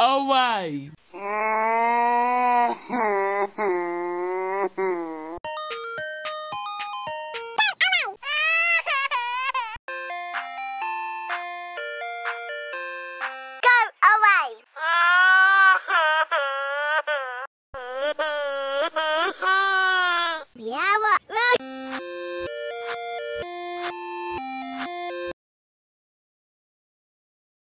away.